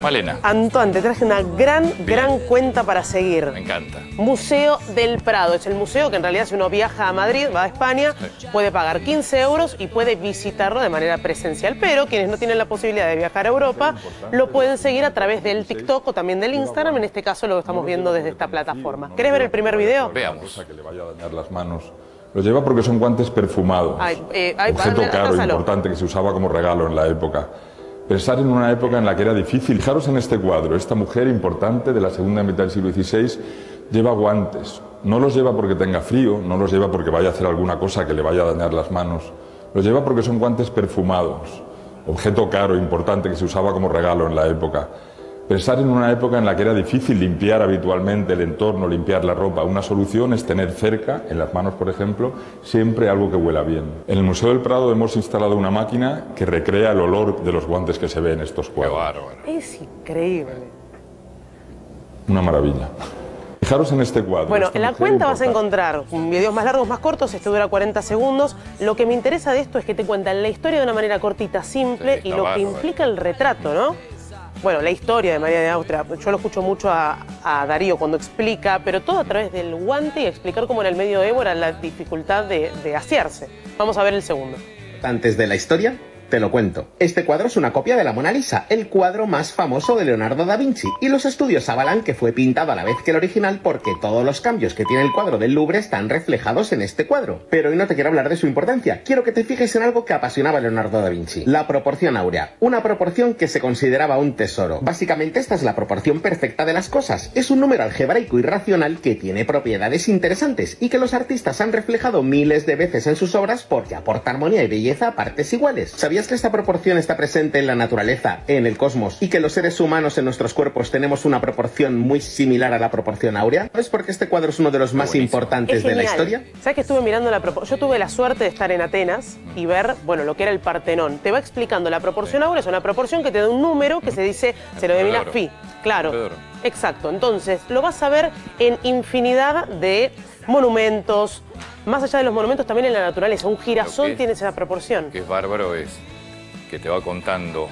Malena. Antoine, te traje una gran cuenta para seguir. Me encanta. Museo del Prado. Es el museo que en realidad si uno viaja a Madrid, va a España, puede pagar 15 euros y puede visitarlo de manera presencial. Pero quienes no tienen la posibilidad de viajar a Europa, lo pueden seguir a través del TikTok o también del Instagram. En este caso lo estamos viendo desde esta plataforma. ¿Querés ver el primer video? Veamos. Que le vaya a dañar las manos. Los lleva porque son guantes perfumados. Objeto caro, importante, que se usaba como regalo en la época. Pensar en una época en la que era difícil. Fijaros en este cuadro, esta mujer importante de la segunda mitad del siglo XVI lleva guantes. No los lleva porque tenga frío, no los lleva porque vaya a hacer alguna cosa que le vaya a dañar las manos. Los lleva porque son guantes perfumados, objeto caro, importante, que se usaba como regalo en la época. Pensar en una época en la que era difícil limpiar habitualmente el entorno, limpiar la ropa. Una solución es tener cerca, en las manos por ejemplo, siempre algo que huela bien. En el Museo del Prado hemos instalado una máquina que recrea el olor de los guantes que se ve en estos cuadros. Es increíble. Una maravilla. Fijaros en este cuadro. Bueno, en la cuenta vas a encontrar videos más largos, más cortos, este dura 40 segundos. Lo que me interesa de esto es que te cuentan la historia de una manera cortita, simple, y lo que implica el retrato, ¿no? Bueno, la historia de María de Austria, yo lo escucho mucho a Darío cuando explica, pero todo a través del guante y explicar cómo en el medioevo era la dificultad de asearse. Vamos a ver el segundo. Antes de la historia, te lo cuento. Este cuadro es una copia de la Mona Lisa, el cuadro más famoso de Leonardo da Vinci, y los estudios avalan que fue pintado a la vez que el original porque todos los cambios que tiene el cuadro del Louvre están reflejados en este cuadro. Pero hoy no te quiero hablar de su importancia, quiero que te fijes en algo que apasionaba a Leonardo da Vinci: la proporción áurea, una proporción que se consideraba un tesoro. Básicamente esta es la proporción perfecta de las cosas, es un número algebraico y racional que tiene propiedades interesantes y que los artistas han reflejado miles de veces en sus obras porque aporta armonía y belleza a partes iguales. ¿Sabías que esta proporción está presente en la naturaleza, en el cosmos, y que los seres humanos en nuestros cuerpos tenemos una proporción muy similar a la proporción áurea? ¿Sabes por qué este cuadro es uno de los más importantes de la historia? ¿Sabes que estuve mirando la proporción? Yo tuve la suerte de estar en Atenas y ver, bueno, lo que era el Partenón. Te va explicando la proporción áurea, es una proporción que te da un número que se dice, se lo denomina pi. Claro, exacto. Entonces, lo vas a ver en infinidad de monumentos. Más allá de los monumentos, también en la naturaleza. Un girasol tiene esa proporción. Lo que es bárbaro es que te va contando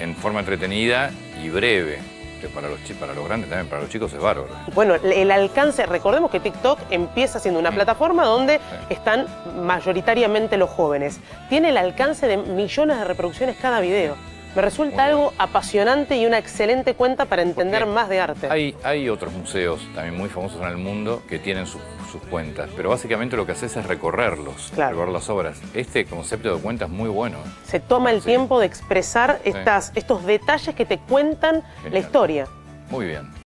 en forma entretenida y breve. Que para los grandes también, para los chicos es bárbaro. Bueno, el alcance, recordemos que TikTok empieza siendo una plataforma donde están mayoritariamente los jóvenes. Tiene el alcance de millones de reproducciones cada video. Me resulta algo apasionante y una excelente cuenta para entender más de arte. Hay otros museos también muy famosos en el mundo que tienen sus cuentas, pero básicamente lo que haces es recorrerlos, recorrer las obras. Este concepto de cuenta es muy bueno. Se toma el tiempo de expresar estos detalles que te cuentan la historia. Muy bien.